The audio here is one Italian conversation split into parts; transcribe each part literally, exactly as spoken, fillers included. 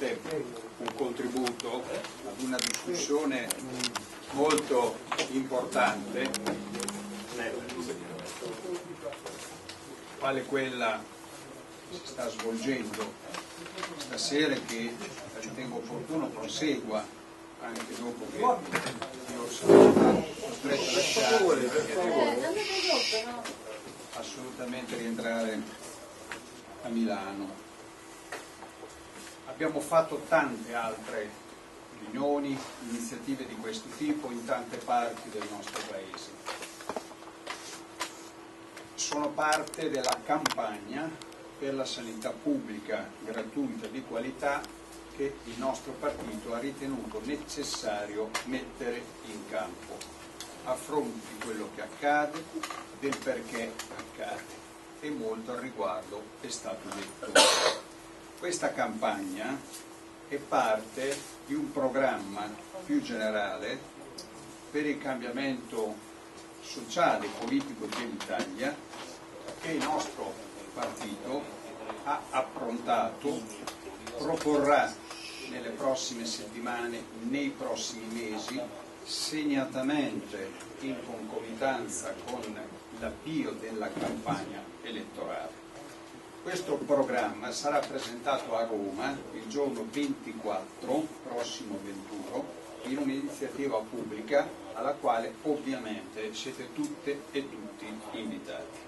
veramente un contributo ad una discussione molto importante, quale quella che si sta svolgendo stasera, che ritengo opportuno prosegua anche dopo che io sono stato costretto a lasciare, perché devo assolutamente rientrare a Milano. Abbiamo fatto tante altre riunioni, iniziative di questo tipo in tante parti del nostro Paese. Sono parte della campagna per la sanità pubblica gratuita di qualità che il nostro partito ha ritenuto necessario mettere in campo, a fronte di quello che accade, del perché accade, e molto al riguardo è stato detto. Questa campagna è parte di un programma più generale per il cambiamento sociale e politico dell'Italia che il nostro partito ha approntato, proporrà nelle prossime settimane, nei prossimi mesi, segnatamente in concomitanza con l'avvio della campagna elettorale. Questo programma sarà presentato a Roma il giorno ventiquattro, prossimo venturo, in un'iniziativa pubblica alla quale ovviamente siete tutte e tutti invitati.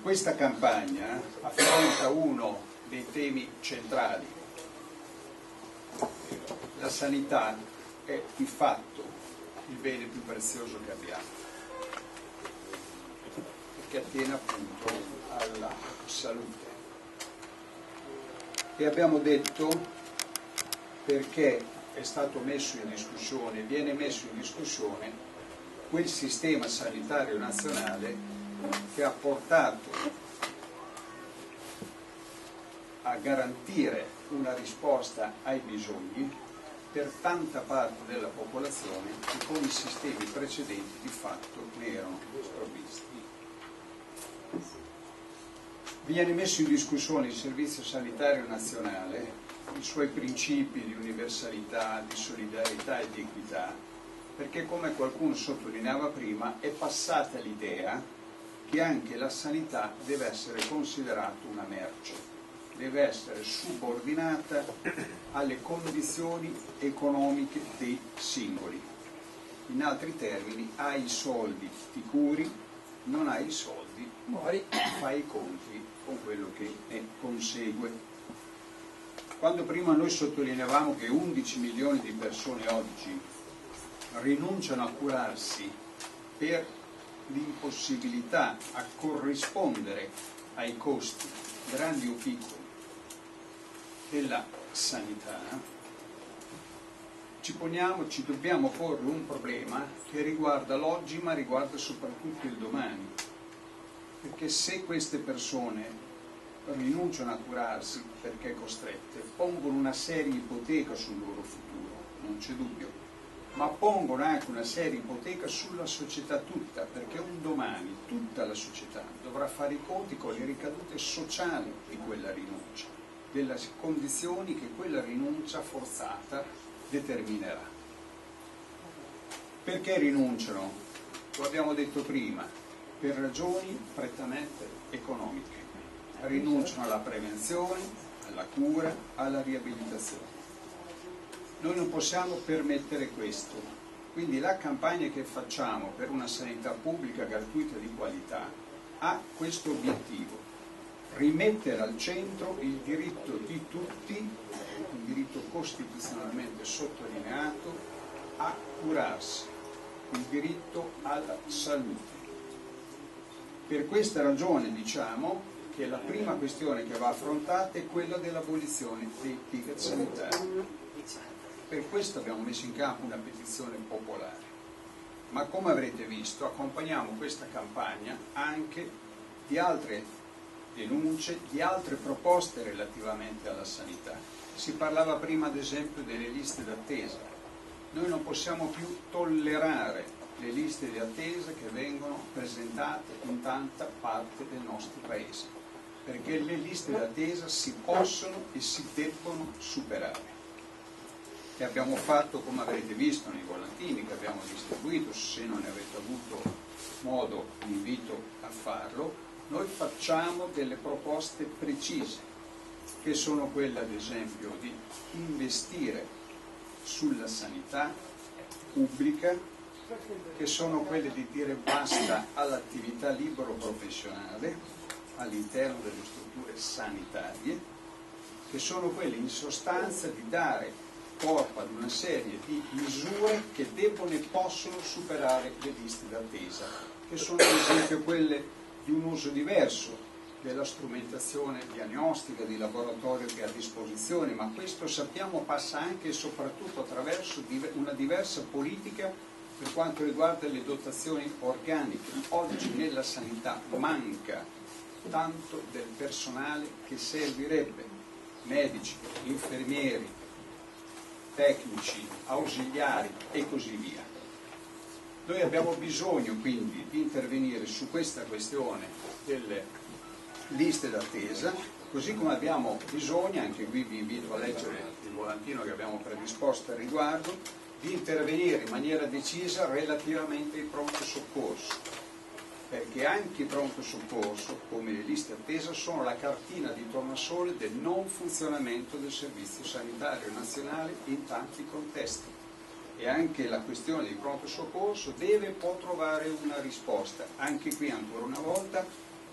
Questa campagna affronta uno dei temi centrali. La sanità è di fatto il bene più prezioso che abbiamo, che attiene appunto alla salute. E abbiamo detto perché è stato messo in discussione, viene messo in discussione quel sistema sanitario nazionale che ha portato a garantire una risposta ai bisogni per tanta parte della popolazione che con i sistemi precedenti di fatto ne erano sprovvisti. Viene messo in discussione il Servizio Sanitario Nazionale, i suoi principi di universalità, di solidarietà e di equità, perché, come qualcuno sottolineava prima, è passata l'idea che anche la sanità deve essere considerata una merce, deve essere subordinata alle condizioni economiche dei singoli. In altri termini, hai i soldi, ti curi, non hai i soldi, muori, fai i conti con quello che ne consegue. Quando prima noi sottolineavamo che undici milioni di persone oggi rinunciano a curarsi per l'impossibilità a corrispondere ai costi, grandi o piccoli, della sanità, ci poniamo, ci dobbiamo porre un problema che riguarda l'oggi ma riguarda soprattutto il domani. Perché se queste persone rinunciano a curarsi perché costrette, pongono una seria ipoteca sul loro futuro, non c'è dubbio, ma pongono anche una seria ipoteca sulla società tutta, perché un domani tutta la società dovrà fare i conti con le ricadute sociali di quella rinuncia, delle condizioni che quella rinuncia forzata determinerà. Perché rinunciano? Lo abbiamo detto prima, per ragioni prettamente economiche, rinunciano alla prevenzione, alla cura, alla riabilitazione. Noi non possiamo permettere questo, quindi la campagna che facciamo per una sanità pubblica gratuita di qualità ha questo obiettivo, rimettere al centro il diritto di tutti, un diritto costituzionalmente sottolineato, a curarsi, il diritto alla salute. Per questa ragione diciamo che la prima questione che va affrontata è quella dell'abolizione dei ticket sanitari. Per questo abbiamo messo in campo una petizione popolare, ma come avrete visto accompagniamo questa campagna anche di altre denunce, di altre proposte relativamente alla sanità. Si parlava prima ad esempio delle liste d'attesa. Noi non possiamo più tollerare le liste di attesa che vengono presentate in tanta parte del nostro Paese, perché le liste d'attesa si possono e si debbono superare. E abbiamo fatto, come avrete visto nei volantini che abbiamo distribuito, se non ne avete avuto modo vi invito a farlo, noi facciamo delle proposte precise, che sono quelle ad esempio di investire sulla sanità pubblica, che sono quelle di dire basta all'attività libero professionale all'interno delle strutture sanitarie, che sono quelle in sostanza di dare corpo ad una serie di misure che debbono e possono superare le liste d'attesa, che sono ad esempio quelle di un uso diverso della strumentazione diagnostica di laboratorio che è a disposizione, ma questo sappiamo passa anche e soprattutto attraverso una diversa politica per quanto riguarda le dotazioni organiche. Oggi nella sanità manca tanto del personale che servirebbe, medici, infermieri, tecnici, ausiliari e così via. Noi abbiamo bisogno quindi di intervenire su questa questione delle liste d'attesa, così come abbiamo bisogno, anche qui vi invito a leggere il volantino che abbiamo predisposto al riguardo, di intervenire in maniera decisa relativamente ai pronto soccorso, perché anche i pronto soccorso, come le liste d'attesa, sono la cartina di tornasole del non funzionamento del servizio sanitario nazionale in tanti contesti. E anche la questione del pronto soccorso deve e può trovare una risposta, anche qui ancora una volta,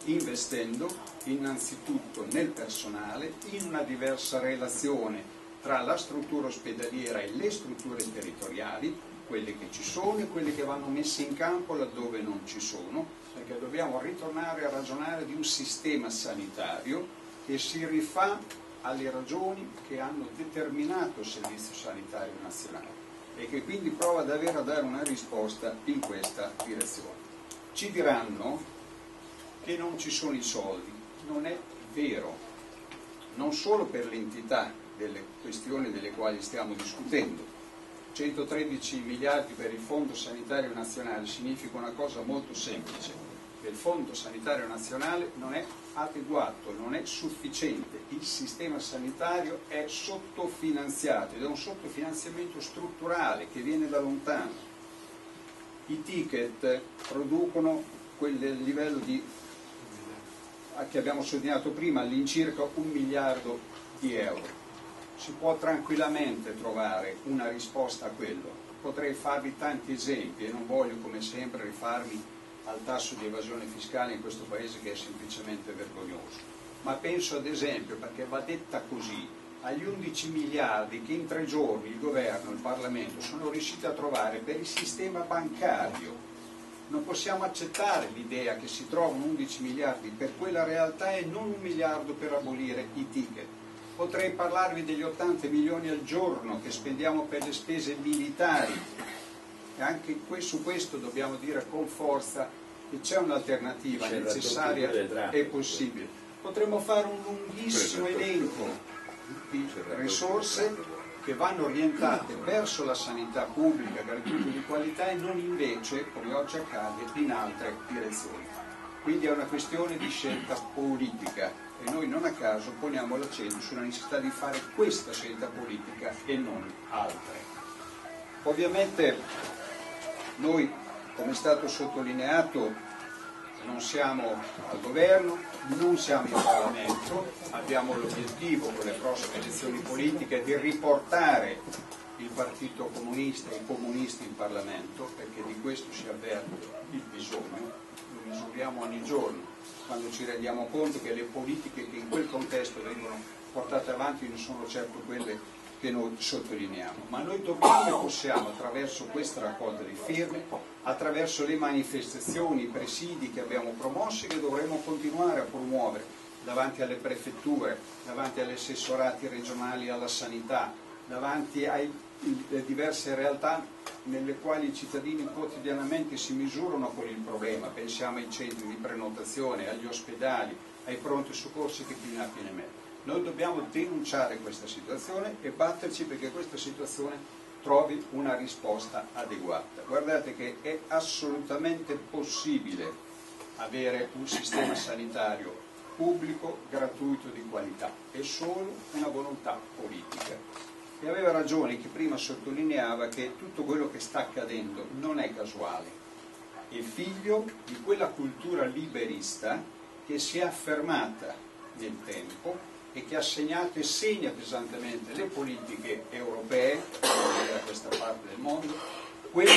investendo innanzitutto nel personale, in una diversa relazione tra la struttura ospedaliera e le strutture territoriali, quelle che ci sono e quelle che vanno messe in campo laddove non ci sono, perché dobbiamo ritornare a ragionare di un sistema sanitario che si rifà alle ragioni che hanno determinato il Servizio Sanitario Nazionale e che quindi prova davvero a dare una risposta in questa direzione. Ci diranno che non ci sono i soldi, non è vero, non solo per l'entità delle questioni delle quali stiamo discutendo. centotredici miliardi per il Fondo Sanitario Nazionale significa una cosa molto semplice, che il Fondo Sanitario Nazionale non è adeguato, non è sufficiente, il sistema sanitario è sottofinanziato ed è un sottofinanziamento strutturale che viene da lontano. I ticket producono quel livello di che abbiamo sottolineato prima, all'incirca un miliardo di euro. Si può tranquillamente trovare una risposta a quello. Potrei farvi tanti esempi e non voglio come sempre rifarmi al tasso di evasione fiscale in questo Paese che è semplicemente vergognoso. Ma penso ad esempio, perché va detta così, agli undici miliardi che in tre giorni il Governo e il Parlamento sono riusciti a trovare per il sistema bancario. Non possiamo accettare l'idea che si trovano undici miliardi per quella realtà e non un miliardo per abolire i ticket. Potrei parlarvi degli ottanta milioni al giorno che spendiamo per le spese militari e anche su questo dobbiamo dire con forza che c'è un'alternativa necessaria e possibile. Potremmo fare un lunghissimo elenco di risorse che vanno orientate verso la sanità pubblica, gratuita di qualità e non invece, come oggi accade, in altre direzioni. Quindi è una questione di scelta politica e noi non a caso poniamo l'accento sulla necessità di fare questa scelta politica e non altre. Ovviamente noi, come è stato sottolineato, non siamo al governo, non siamo in Parlamento, abbiamo l'obiettivo con le prossime elezioni politiche di riportare il Partito Comunista e i comunisti in Parlamento, perché di questo si avverte il bisogno, lo misuriamo ogni giorno, quando ci rendiamo conto che le politiche che in quel contesto vengono portate avanti non sono certo quelle che noi sottolineiamo, ma noi dobbiamo e possiamo attraverso questa raccolta di firme, attraverso le manifestazioni, i presidi che abbiamo promosso e che dovremo continuare a promuovere davanti alle prefetture, davanti agli assessorati regionali alla sanità, davanti alle diverse realtà nelle quali i cittadini quotidianamente si misurano con il problema, pensiamo ai centri di prenotazione, agli ospedali, ai pronti soccorsi che più ne ha più ne mette. Noi dobbiamo denunciare questa situazione e batterci perché questa situazione trovi una risposta adeguata. Guardate che è assolutamente possibile avere un sistema sanitario pubblico, gratuito, di qualità, è solo una volontà politica. E aveva ragione chi prima sottolineava che tutto quello che sta accadendo non è casuale, è figlio di quella cultura liberista che si è affermata nel tempo e che ha segnato e segna pesantemente le politiche europee, da questa parte del mondo, quelle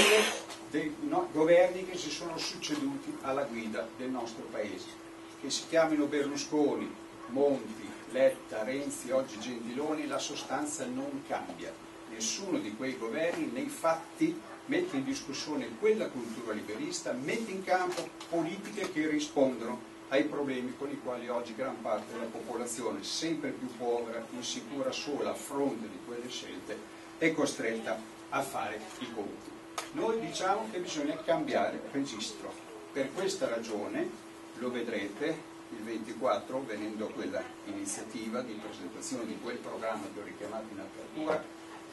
dei no, governi che si sono succeduti alla guida del nostro paese, che si chiamino Berlusconi, Monti, Letta, Renzi, oggi Gentiloni, la sostanza non cambia. Nessuno di quei governi nei fatti mette in discussione quella cultura liberista, mette in campo politiche che rispondono ai problemi con i quali oggi gran parte della popolazione, sempre più povera, insicura, sola, a fronte di quelle scelte, è costretta a fare i conti. Noi diciamo che bisogna cambiare registro. Per questa ragione, lo vedrete il ventiquattro, venendo a quella iniziativa di presentazione di quel programma che ho richiamato in apertura,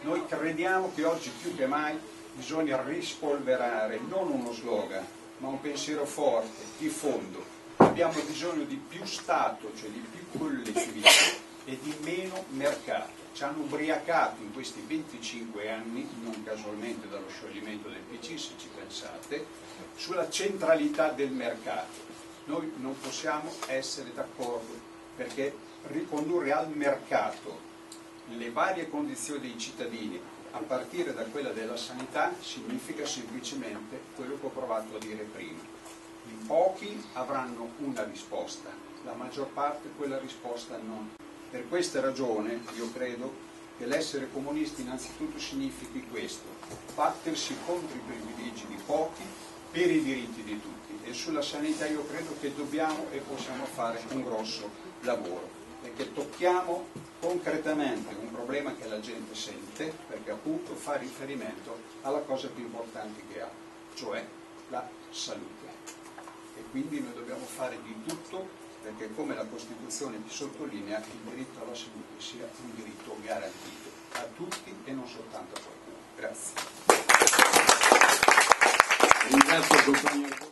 noi crediamo che oggi più che mai bisogna rispolverare non uno slogan, ma un pensiero forte, di fondo. Abbiamo bisogno di più Stato, cioè di più collettività e di meno mercato. Ci hanno ubriacato in questi venticinque anni, non casualmente dallo scioglimento del P C, se ci pensate, sulla centralità del mercato. Noi non possiamo essere d'accordo, perché ricondurre al mercato le varie condizioni dei cittadini, a partire da quella della sanità, significa semplicemente quello che ho provato a dire prima. In pochi avranno una risposta, la maggior parte quella risposta no. Per questa ragione io credo che l'essere comunisti innanzitutto significhi questo, battersi contro i privilegi di pochi per i diritti di tutti, e sulla sanità io credo che dobbiamo e possiamo fare un grosso lavoro, perché tocchiamo concretamente un problema che la gente sente, perché appunto fa riferimento alla cosa più importante che ha, cioè la salute. E quindi noi dobbiamo fare di tutto perché, come la Costituzione ti sottolinea, il diritto alla salute sia un diritto garantito a tutti e non soltanto a qualcuno.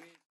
Grazie.